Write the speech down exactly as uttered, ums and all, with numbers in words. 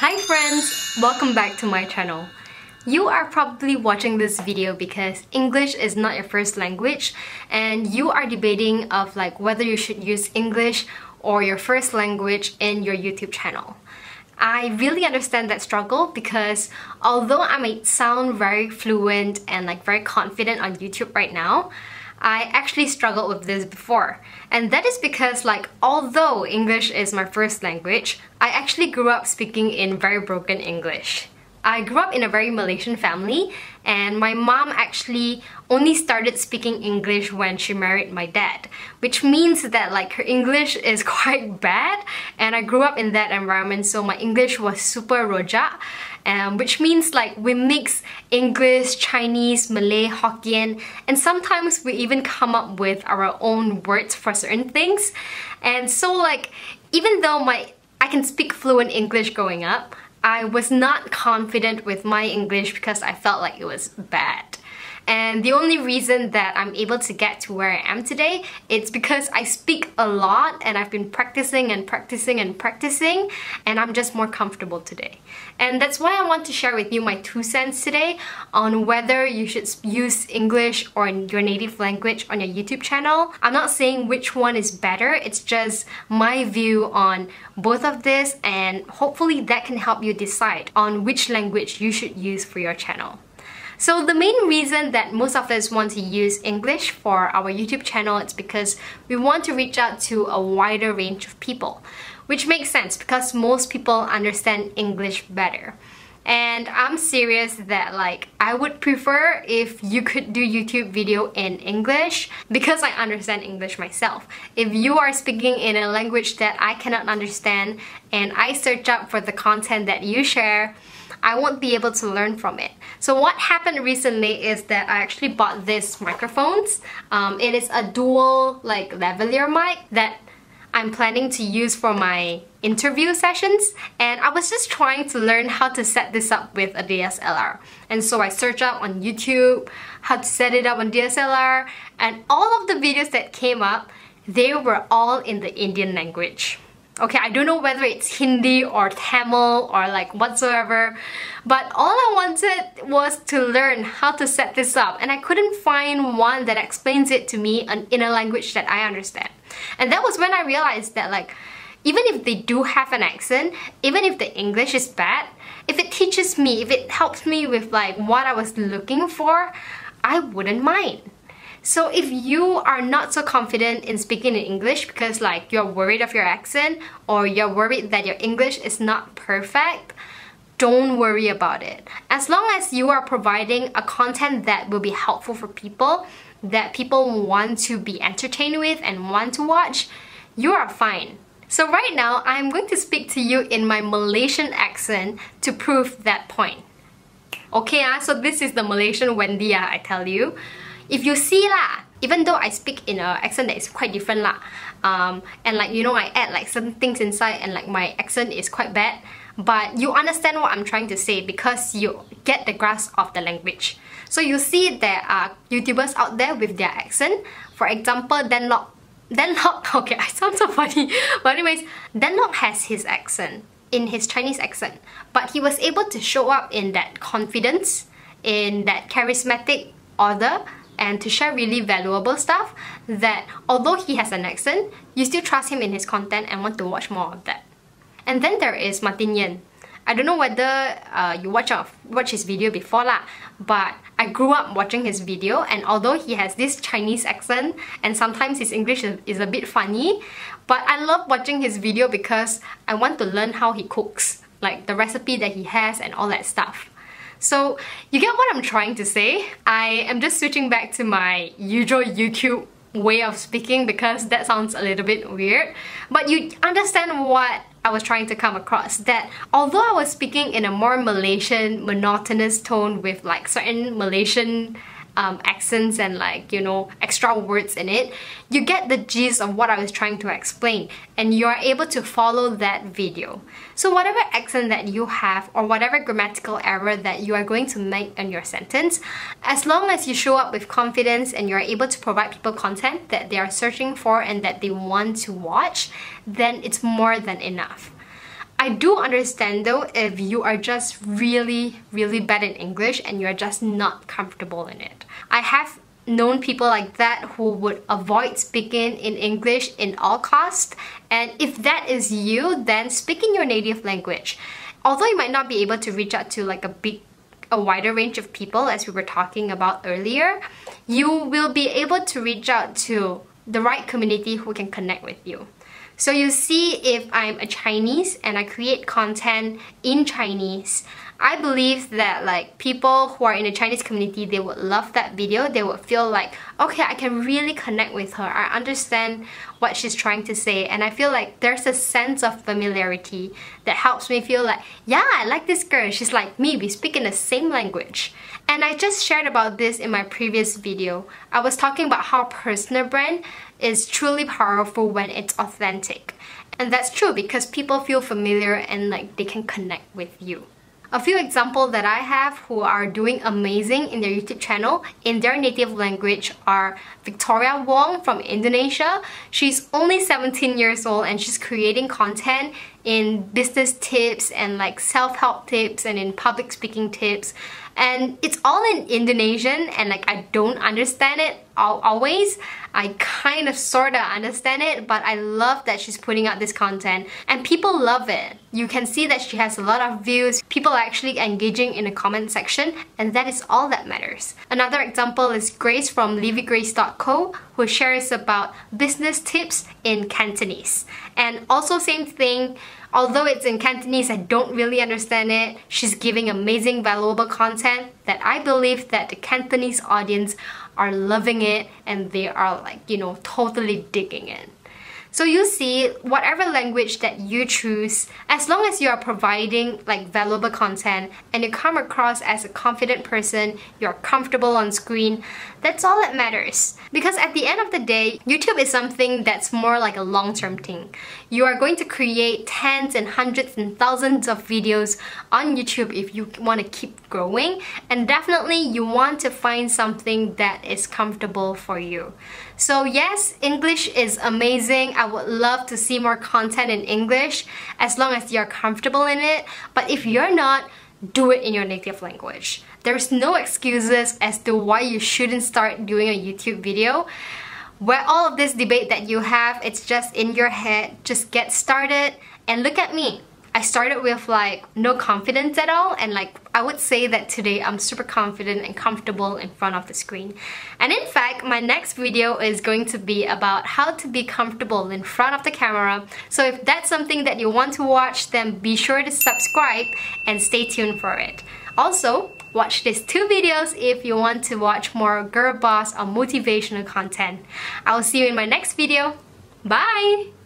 Hi friends! Welcome back to my channel. You are probably watching this video because English is not your first language and you are debating of like whether you should use English or your first language in your YouTube channel. I really understand that struggle because although I may sound very fluent and like very confident on YouTube right now, I actually struggled with this before, and that is because like although English is my first language, I actually grew up speaking in very broken English. I grew up in a very Malaysian family, and my mom actually only started speaking English when she married my dad, which means that like her English is quite bad, and I grew up in that environment, so my English was super rojak, um, which means like we mix English, Chinese, Malay, Hokkien, and sometimes we even come up with our own words for certain things. And so like even though my I can speak fluent English growing up, I was not confident with my English because I felt like it was bad. And the only reason that I'm able to get to where I am today, it's because I speak a lot and I've been practicing and practicing and practicing, and I'm just more comfortable today. And that's why I want to share with you my two cents today on whether you should use English or your native language on your YouTube channel. I'm not saying which one is better, it's just my view on both of this, and hopefully that can help you decide on which language you should use for your channel. So the main reason that most of us want to use English for our YouTube channel is because we want to reach out to a wider range of people, which makes sense because most people understand English better. And I'm serious that like I would prefer if you could do YouTube video in English because I understand English myself. If you are speaking in a language that I cannot understand and I search up for the content that you share, I won't be able to learn from it. So what happened recently is that I actually bought these microphones. Um, it is a dual like lavalier mic that I'm planning to use for my interview sessions, and I was just trying to learn how to set this up with a D S L R. And so I searched up on YouTube how to set it up on D S L R, and all of the videos that came up, they were all in the Indian language. Okay, I don't know whether it's Hindi or Tamil or like whatsoever, but all I wanted was to learn how to set this up, and I couldn't find one that explains it to me in a language that I understand. And that was when I realized that like even if they do have an accent, even if the English is bad, if it teaches me, if it helps me with like what I was looking for, I wouldn't mind. So if you are not so confident in speaking in English because like you're worried of your accent or you're worried that your English is not perfect, don't worry about it. As long as you are providing a content that will be helpful for people, that people want to be entertained with and want to watch, you are fine. So right now, I'm going to speak to you in my Malaysian accent to prove that point. Okay, ah, so this is the Malaysian Wendy, ah, I tell you. If you see lah, even though I speak in an accent that is quite different lah, um, and like you know I add like certain things inside and like my accent is quite bad, but you understand what I'm trying to say because you get the grasp of the language. So you see there are YouTubers out there with their accent. For example, Dan Lok. Dan Lok, okay, I sound so funny. But anyways, Dan Lok has his accent, in his Chinese accent, but he was able to show up in that confidence, in that charismatic order, and to share really valuable stuff that although he has an accent, you still trust him in his content and want to watch more of that. And then there is Martin Yan. I don't know whether uh, you watch, off, watch his video before lah, but I grew up watching his video, and although he has this Chinese accent and sometimes his English is a bit funny, but I love watching his video because I want to learn how he cooks, like the recipe that he has and all that stuff. So you get what I'm trying to say. I am just switching back to my usual YouTube way of speaking because that sounds a little bit weird, but you understand what I was trying to come across, that although I was speaking in a more Malaysian, monotonous tone with like certain Malaysian um, accents and like, you know, extra words in it, you get the gist of what I was trying to explain, and you are able to follow that video. So whatever accent that you have or whatever grammatical error that you are going to make in your sentence, as long as you show up with confidence and you're able to provide people content that they are searching for and that they want to watch, then it's more than enough. I do understand though if you are just really, really bad in English and you are just not comfortable in it. I have known people like that who would avoid speaking in English in all costs, and if that is you, then speak in your native language. Although you might not be able to reach out to like a big a wider range of people as we were talking about earlier, you will be able to reach out to the right community who can connect with you. So you see, if I'm a Chinese and I create content in Chinese, I believe that like people who are in the Chinese community, they would love that video. They would feel like, okay, I can really connect with her. I understand what she's trying to say, and I feel like there's a sense of familiarity that helps me feel like, yeah, I like this girl. She's like me. We speak in the same language. And I just shared about this in my previous video. I was talking about how personal brand is truly powerful when it's authentic. And that's true because people feel familiar and like they can connect with you. A few examples that I have who are doing amazing in their YouTube channel in their native language are Victoria Wong from Indonesia. She's only seventeen years old and she's creating content in business tips and like self-help tips and in public speaking tips. And it's all in Indonesian and like I don't understand it always. I kind of sorta understand it, but I love that she's putting out this content and people love it. You can see that she has a lot of views. People are actually engaging in the comment section and that is all that matters. Another example is Grace from livy grace dot co who shares about business tips in Cantonese. And also same thing, although it's in Cantonese, I don't really understand it. She's giving amazing, valuable content that I believe that the Cantonese audience are loving it and they are like, you know, totally digging it. So you see, whatever language that you choose, as long as you are providing like valuable content and you come across as a confident person, you're comfortable on screen, that's all that matters. Because at the end of the day, YouTube is something that's more like a long-term thing. You are going to create tens and hundreds and thousands of videos on YouTube if you want to keep growing, and definitely you want to find something that is comfortable for you. So yes, English is amazing. I would love to see more content in English as long as you're comfortable in it, but if you're not, do it in your native language. There's no excuses as to why you shouldn't start doing a YouTube video. Where all of this debate that you have, it's just in your head. Just get started and look at me. I started with like no confidence at all, and like I would say that today I'm super confident and comfortable in front of the screen. And in fact, my next video is going to be about how to be comfortable in front of the camera. So if that's something that you want to watch, then be sure to subscribe and stay tuned for it. Also, watch these two videos if you want to watch more girl boss or motivational content. I'll see you in my next video. Bye!